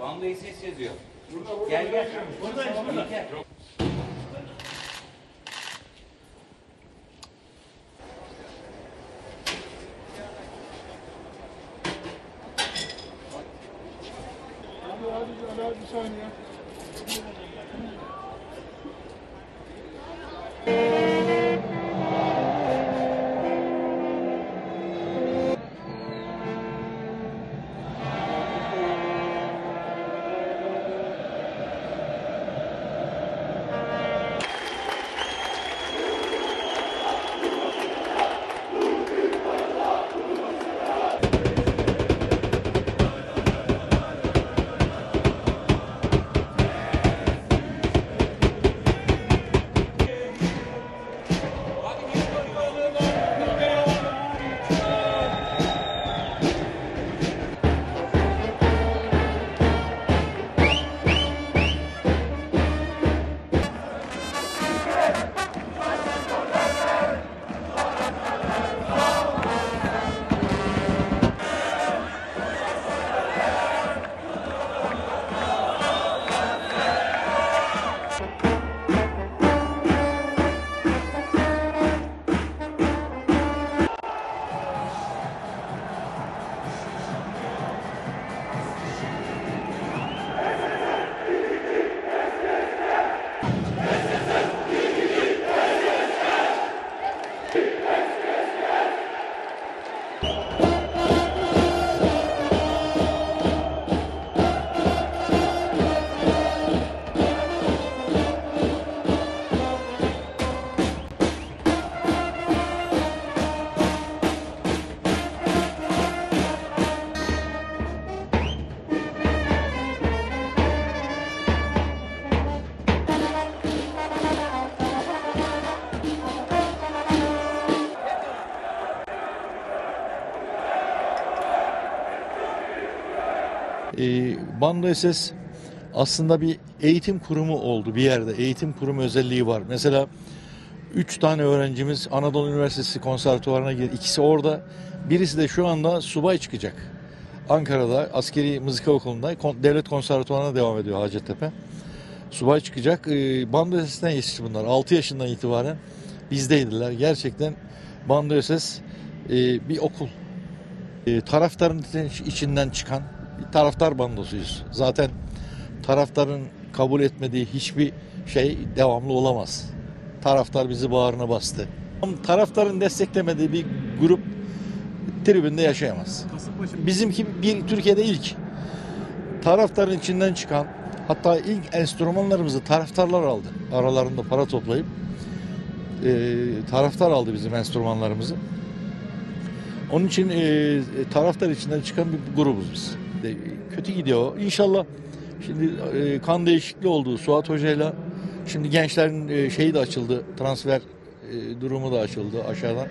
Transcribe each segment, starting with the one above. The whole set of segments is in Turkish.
Bando Es-Es yazıyor. Gel gel. Burada. Hadi bir saniye. Bando Es-Es aslında bir eğitim kurumu oldu bir yerde. Eğitim kurumu özelliği var. Mesela 3 tane öğrencimiz Anadolu Üniversitesi Konservatuvarı'na girdi. İkisi orada. Birisi de şu anda subay çıkacak. Ankara'da Askeri Mızıka Okulu'nda Devlet Konservatuvarı'na devam ediyor Hacettepe. Subay çıkacak. Bando Es-Es'ten yetişti bunlar. 6 yaşından itibaren bizdeydiler. Gerçekten Bando Es-Es bir okul. Taraftarın içinden çıkan taraftar bandosuyuz. Zaten taraftarın kabul etmediği hiçbir şey devamlı olamaz. Taraftar bizi bağrına bastı. Taraftarın desteklemediği bir grup tribünde yaşayamaz. Bizimki bir Türkiye'de ilk. Taraftarın içinden çıkan, hatta ilk enstrümanlarımızı taraftarlar aldı. Aralarında para toplayıp taraftar aldı bizim enstrümanlarımızı. Onun için taraftar içinden çıkan bir grubuz biz. Kötü gidiyor. İnşallah şimdi kan değişikliği oldu Suat Hoca'yla. Şimdi gençlerin şeyi de açıldı. Transfer durumu da açıldı aşağıdan.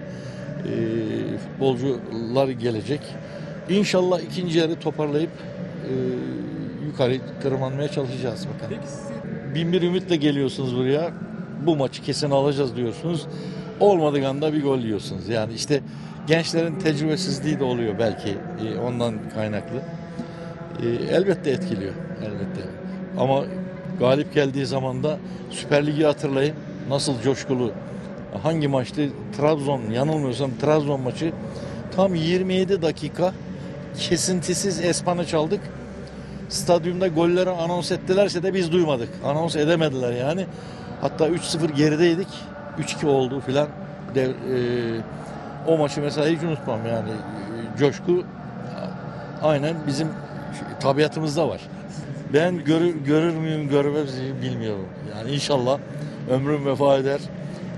Futbolcular gelecek. İnşallah ikinci yarı toparlayıp yukarı tırmanmaya çalışacağız bakalım. Bin bir ümitle geliyorsunuz buraya. Bu maçı kesin alacağız diyorsunuz. Olmadığı anda bir gol yiyorsunuz. Yani işte gençlerin tecrübesizliği de oluyor belki ondan kaynaklı. Elbette etkiliyor, elbette. Ama galip geldiği zaman da Süper Lig'i hatırlayın. Nasıl coşkulu, hangi maçtı? Trabzon, yanılmıyorsam Trabzon maçı. Tam 27 dakika kesintisiz Espana çaldık. Stadyumda golleri anons ettilerse de biz duymadık. Anons edemediler yani. Hatta 3-0 gerideydik. 3-2 oldu filan. O maçı mesela hiç unutmam yani. Coşku aynen bizim tabiatımızda var. Ben görür müyüm görmez miyim bilmiyorum. Yani inşallah ömrüm vefa eder.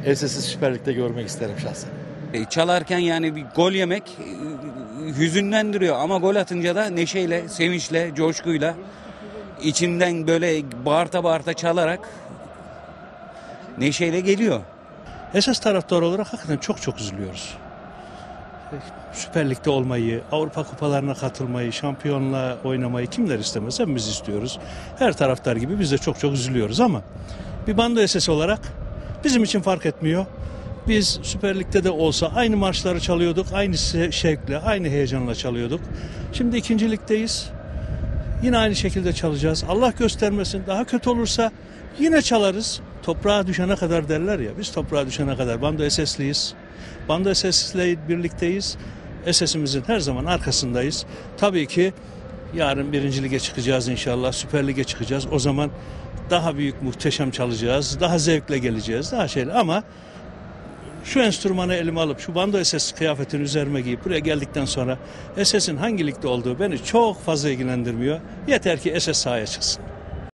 Es-Es'i Süper Lig'de görmek isterim şahsen. Çalarken yani bir gol yemek hüzünlendiriyor ama gol atınca da neşeyle, sevinçle, coşkuyla içinden böyle bağırta bağırta çalarak neşeyle geliyor. Esas taraftar olarak hakikaten çok çok üzülüyoruz. Süper Lig'de olmayı, Avrupa Kupalarına katılmayı, şampiyonla oynamayı kimler istemez, hepimiz istiyoruz. Her taraftar gibi biz de çok çok üzülüyoruz ama bir Bando Es-Es olarak bizim için fark etmiyor. Biz Süper Lig'de de olsa aynı marşları çalıyorduk, aynı şevkle, aynı heyecanla çalıyorduk. Şimdi 2. Lig'deyiz. Yine aynı şekilde çalacağız. Allah göstermesin, daha kötü olursa yine çalarız. Toprağa düşene kadar derler ya, biz toprağa düşene kadar Bando Es-Es'liyiz. Bando Es-Es'le birlikteyiz. Es-Es'imizin her zaman arkasındayız. Tabii ki yarın 1. Lig'e çıkacağız inşallah, Süper Lig'e çıkacağız. O zaman daha büyük, muhteşem çalacağız, daha zevkle geleceğiz, daha şeyle ama şu enstrümanı elime alıp, şu Bando Es-Es kıyafetini üzerime giyip buraya geldikten sonra Es-Es'in hangi ligde olduğu beni çok fazla ilgilendirmiyor. Yeter ki Es-Es sahaya çıksın.